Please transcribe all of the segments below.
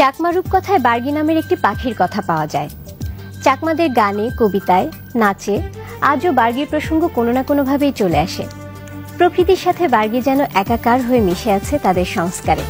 চাকমারূপ কথায় বার্গী নামের একটি পাখির কথা পাওয়া যায়। চাকমাদের গানে, কবিতায়, নাচে আজও বার্গীর প্রসঙ্গ কোনো না কোনোভাবেই চলে আসে। প্রকৃতির সাথে বার্গী যেন একাকার হয়ে মিশে আছে তাদের সংস্কারে।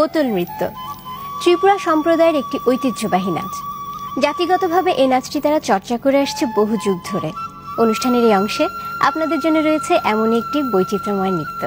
बोतल नृत्य त्रिपुरा सम्प्रदायर एक ऐतिह्यवाही नाच जातिगतভাবে এই নাচটি তারা চর্চা করে আসছে বহু যুগ ধরে। অনুষ্ঠানের এই অংশে আপনাদের জন্য রয়েছে এমন একটি বৈচিত্র্যময় নৃত্য।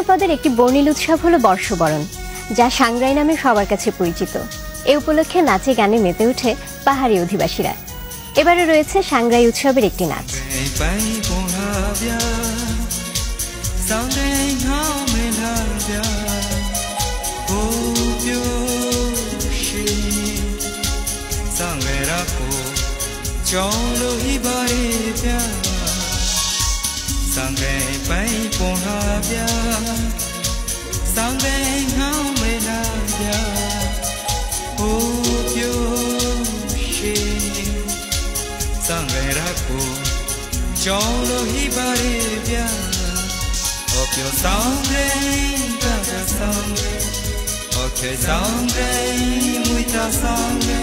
জলপ্রপাতের একটি বর্ণিল উৎসব হলো বর্ষবরণ, যা সাংগ্রাই নামে সবার কাছে পরিচিত। এ উপলক্ষে নাচে গানে মেতে ওঠে পাহাড়ি অধিবাসীরা। এবারে রয়েছে সাংগ্রাই উৎসবের একটি নাচ। Okay, sangre, muita sangre.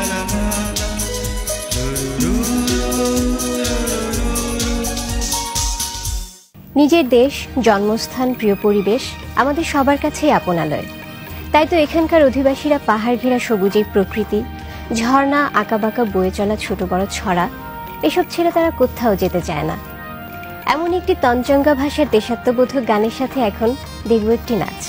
La la la. নিজের দেশ জন্মস্থান প্রিয় পরিবেশ আমাদের সবার কাছেই আপনালয় তাই তো এখানকার অধিবাসীরা পাহাড় ঘেরা সবুজে প্রকৃতি ঝর্ণা আঁকাবাঁকা বয়ে চলা ছোট বড় ছড়া এসব ছেড়ে তারা কোথাও যেতে চায় না এমন একটি তঞ্চঙ্গা ভাষার দেশাত্মবোধক গানের সাথে এখন দেখব একটি নাচ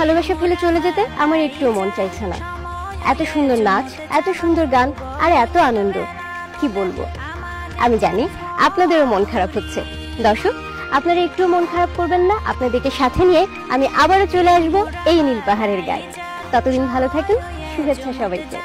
ভালোবাসা ফেলে চলে যেতে আমার একটু মন চাইছে না এত সুন্দর নাচ এত সুন্দর গান আর এত আনন্দ কি বলবো আমি জানি আপনাদেরও মন খারাপ হচ্ছে দর্শক আপনারা একটু মন খারাপ করবেন না আপনাদেরকে সাথে নিয়ে আমি আবারো চলে আসব এই নীল পাহাড়ের গায়ে ততদিন ভালো থাকুন শুভেচ্ছা সবাইকে